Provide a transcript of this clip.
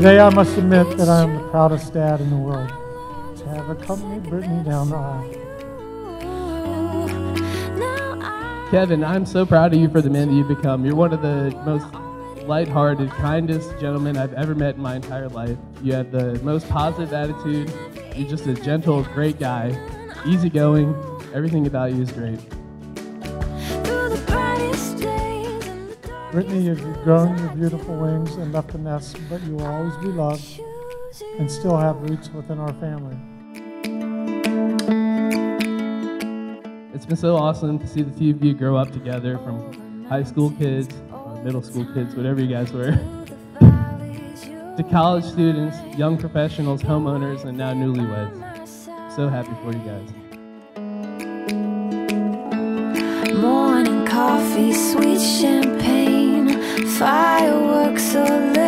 Today I must admit that I am the proudest dad in the world to have accompanied Brittney down the aisle. Kevin, I'm so proud of you for the man that you've become. You're one of the most lighthearted, kindest gentlemen I've ever met in my entire life. You have the most positive attitude. You're just a gentle, great guy, easygoing. Everything about you is great. Brittney, you've grown your beautiful wings and left the nest, but you will always be loved and still have roots within our family. It's been so awesome to see the two of you grow up together, from high school kids, or middle school kids, whatever you guys were, to college students, young professionals, homeowners, and now newlyweds. So happy for you guys. Morning coffee, sweet champagne, fireworks.